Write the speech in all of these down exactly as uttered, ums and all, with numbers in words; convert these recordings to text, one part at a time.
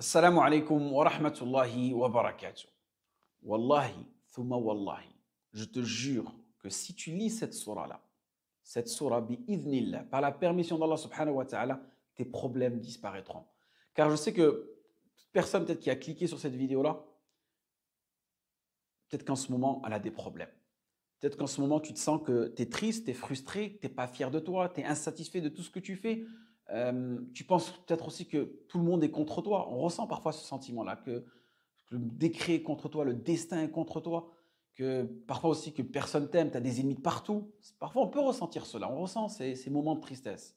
Assalamu alaikum wa rahmatullahi wa barakatuh. Wallahi, thumma wallahi, je te jure que si tu lis cette surah-là, cette surah bi-idhnillah, par la permission d'Allah subhanahu wa ta'ala, tes problèmes disparaîtront. Car je sais que toute personne peut-être qui a cliqué sur cette vidéo-là, peut-être qu'en ce moment, elle a des problèmes. Peut-être qu'en ce moment, tu te sens que tu es triste, tu es frustré, tu n'es pas fier de toi, tu es insatisfait de tout ce que tu fais. Euh, tu penses peut-être aussi que tout le monde est contre toi. On ressent parfois ce sentiment-là, que le décret est contre toi, le destin est contre toi, que parfois aussi que personne t'aime, tu as des ennemis de partout. Parfois, on peut ressentir cela, on ressent ces, ces moments de tristesse.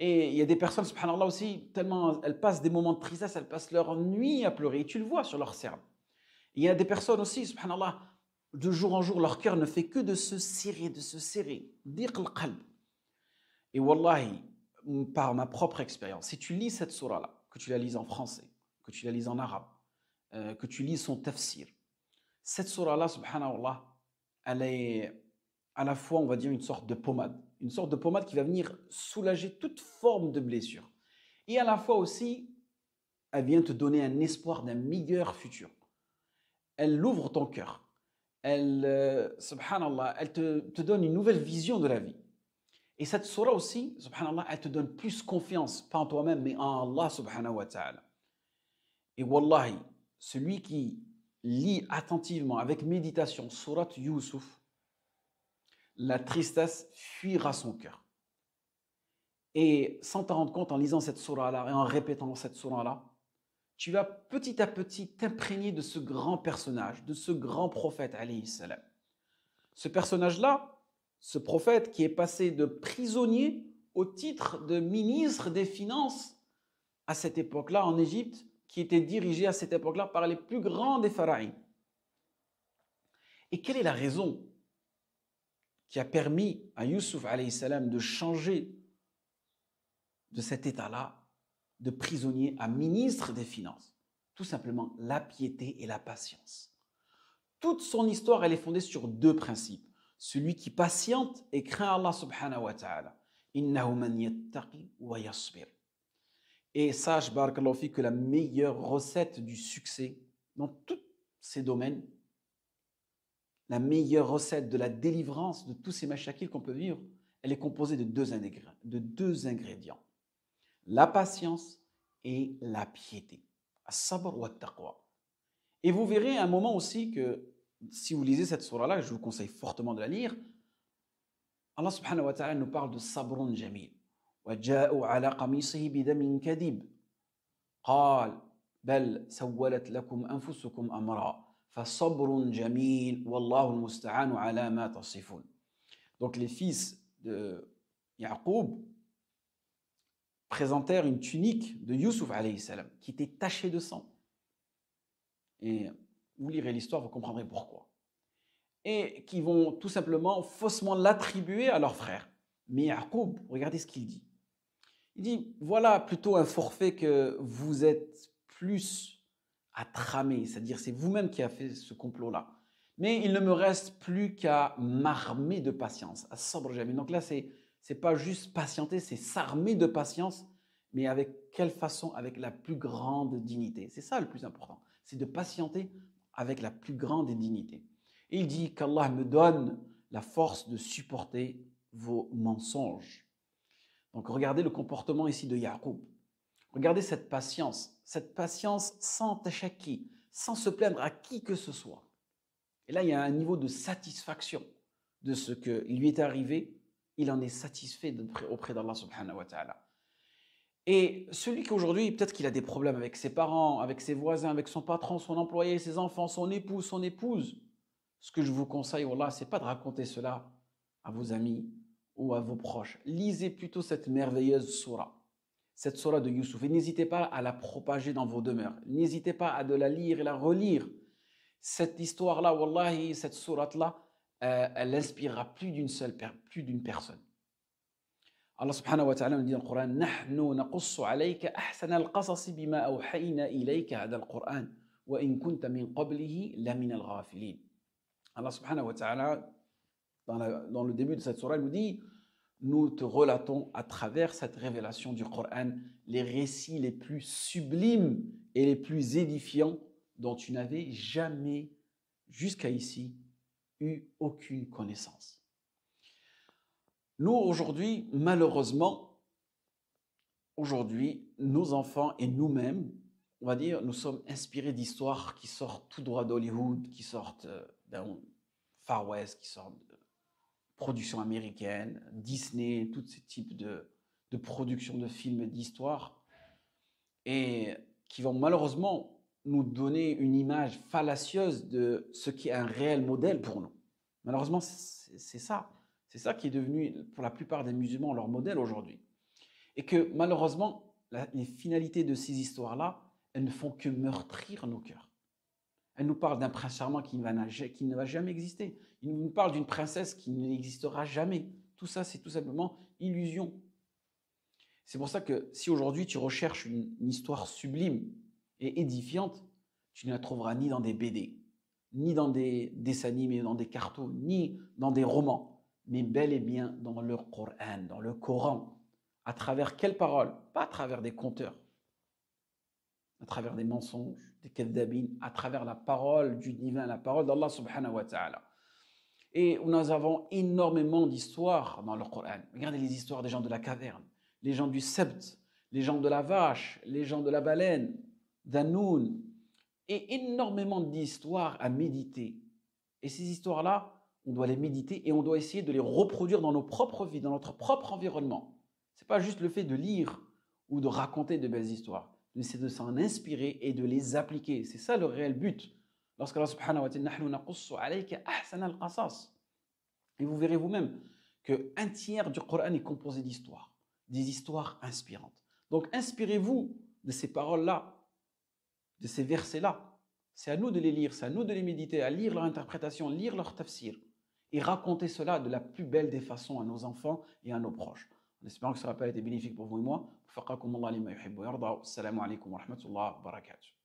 Et il y a des personnes, subhanallah aussi, tellement elles passent des moments de tristesse, elles passent leur nuit à pleurer, et tu le vois sur leur cerveau. Il y a des personnes aussi, subhanallah, de jour en jour, leur cœur ne fait que de se serrer, de se serrer. Diq al-qalb. Et wallahi, par ma propre expérience, si tu lis cette surah-là, que tu la lises en français, que tu la lises en arabe, euh, que tu lises son tafsir, cette surah-là, subhanallah, elle est à la fois, on va dire, une sorte de pommade. Une sorte de pommade qui va venir soulager toute forme de blessure. Et à la fois aussi, elle vient te donner un espoir d'un meilleur futur. Elle ouvre ton cœur. Elle, euh, subhanallah, elle te, te donne une nouvelle vision de la vie. Et cette surah aussi, subhanallah, elle te donne plus confiance, pas en toi-même, mais en Allah, subhanahu wa ta'ala. Et wallahi, celui qui lit attentivement, avec méditation, sourate Yusuf, la tristesse fuira son cœur. Et sans t'en rendre compte, en lisant cette surah-là et en répétant cette surah-là, tu vas petit à petit t'imprégner de ce grand personnage, de ce grand prophète, alayhi salam. Ce personnage-là, ce prophète qui est passé de prisonnier au titre de ministre des Finances à cette époque-là, en Égypte, qui était dirigé à cette époque-là par les plus grands des pharaons. Et quelle est la raison qui a permis à Yusuf, alayhi salam, de changer de cet état-là, de prisonnier à ministre des Finances? Tout simplement la piété et la patience. Toute son histoire, elle est fondée sur deux principes. Celui qui patiente et craint Allah subhanahu wa ta'ala. Innahu man yattaqi wa yasbir. Et sache, barakallahu fi, que la meilleure recette du succès dans tous ces domaines, la meilleure recette de la délivrance de tous ces machakils qu'on peut vivre, elle est composée de deux ingrédients. De deux ingrédients. La patience et la piété. As-sabr wa taqwa. Et vous verrez un moment aussi que, si vous lisez cette surah-là, je vous conseille fortement de la lire, Allah subhanahu wa ta'ala nous parle de sabrun jamil. وَجَاءُوا عَلَى قَمِيصِهِ بِدَمٍ كَذِبٍ قَالْ بَلْ سَوَّلَتْ لَكُمْ أَنفُسُكُمْ أَمْرًا فَصَبْرٌ جَمِيلٌ وَاللَّهُ الْمُسْتَعَانُ عَلَى مَا تَصِفُونَ. Donc les fils de Yaqub présentèrent une tunique de Yusuf alayhi salam qui était tachée de sang. Et vous lirez l'histoire, vous comprendrez pourquoi. Et qui vont tout simplement faussement l'attribuer à leur frère. Mais Yaqub, regardez ce qu'il dit. Il dit, voilà plutôt un forfait que vous êtes plus à tramer, c'est-à-dire c'est vous-même qui avez fait ce complot-là. Mais il ne me reste plus qu'à m'armer de patience, à sabr jamil. Donc là, c'est c'est pas juste patienter, c'est s'armer de patience, mais avec quelle façon? Avec la plus grande dignité. C'est ça le plus important, c'est de patienter avec la plus grande dignité. Et il dit qu'Allah me donne la force de supporter vos mensonges. Donc regardez le comportement ici de Yaqub. Regardez cette patience, cette patience sans tachaki, sans se plaindre à qui que ce soit. Et là, il y a un niveau de satisfaction de ce qui lui est arrivé. Il en est satisfait auprès d'Allah subhanahu wa ta'ala. Et celui qui aujourd'hui, peut-être qu'il a des problèmes avec ses parents, avec ses voisins, avec son patron, son employé, ses enfants, son époux, son épouse, ce que je vous conseille, wallah, c'est pas de raconter cela à vos amis ou à vos proches. Lisez plutôt cette merveilleuse surah, cette surah de Yusuf. Et n'hésitez pas à la propager dans vos demeures. N'hésitez pas à de la lire et la relire. Cette histoire-là, wallahi, cette surah-là, Euh, elle inspirera plus d'une seule plus d'une personne. Allah subhanahu wa ta'ala nous dit dans le Coran: "Nahnu naqussu alayka ahsana al-qasasi bima awhayna ilayka hadha al-Quran wa in kunta min qablihi la min al-ghafilin." Allah subhanahu wa ta'ala dans, dans le début de cette surah nous dit nous te relatons à travers cette révélation du Coran les récits les plus sublimes et les plus édifiants dont tu n'avais jamais, jusqu'à ici, eu aucune connaissance. Nous, aujourd'hui, malheureusement, aujourd'hui, nos enfants et nous-mêmes, on va dire, nous sommes inspirés d'histoires qui sortent tout droit d'Hollywood, qui sortent d'un Far West, qui sortent de production américaine, Disney, tous ces types de, de productions de films et d'histoires, et qui vont malheureusement nous donner une image fallacieuse de ce qui est un réel modèle pour nous. Malheureusement, c'est ça. C'est ça qui est devenu, pour la plupart des musulmans, leur modèle aujourd'hui. Et que malheureusement, la, les finalités de ces histoires-là, elles ne font que meurtrir nos cœurs. Elle nous parle d'un prince charmant qui ne va jamais exister. Il nous parle d'une princesse qui n'existera jamais. Tout ça, c'est tout simplement illusion. C'est pour ça que si aujourd'hui tu recherches une, une histoire sublime et édifiante, tu ne la trouveras ni dans des B D, ni dans des dessins animés, dans des cartons, ni dans des romans, mais bel et bien dans le Coran, dans le Coran. À travers quelles paroles? Pas à travers des conteurs, à travers des mensonges, des kadhabines, à travers la parole du divin, la parole d'Allah subhanahu wa ta'ala. Et nous avons énormément d'histoires dans le Coran. Regardez les histoires des gens de la caverne, les gens du sept, les gens de la vache, les gens de la baleine, d'Anoun, et énormément d'histoires à méditer. Et ces histoires-là, on doit les méditer et on doit essayer de les reproduire dans nos propres vies, dans notre propre environnement. Ce n'est pas juste le fait de lire ou de raconter de belles histoires, mais c'est de s'en inspirer et de les appliquer. C'est ça le réel but. Lorsque Allah subhanahu wa ta'ala nous naqussu alayka ahsan al-qasas. Et vous verrez vous-même qu'un tiers du Coran est composé d'histoires, des histoires inspirantes. Donc inspirez-vous de ces paroles-là, de ces versets-là. C'est à nous de les lire, c'est à nous de les méditer, à lire leur interprétation, lire leur tafsir et raconter cela de la plus belle des façons à nos enfants et à nos proches. En espérant que ce rappel a été bénéfique pour vous et moi. Faqakum Allah lima yuhibbu yarda. Assalamu alaikum wa rahmatullahi wa barakatuh.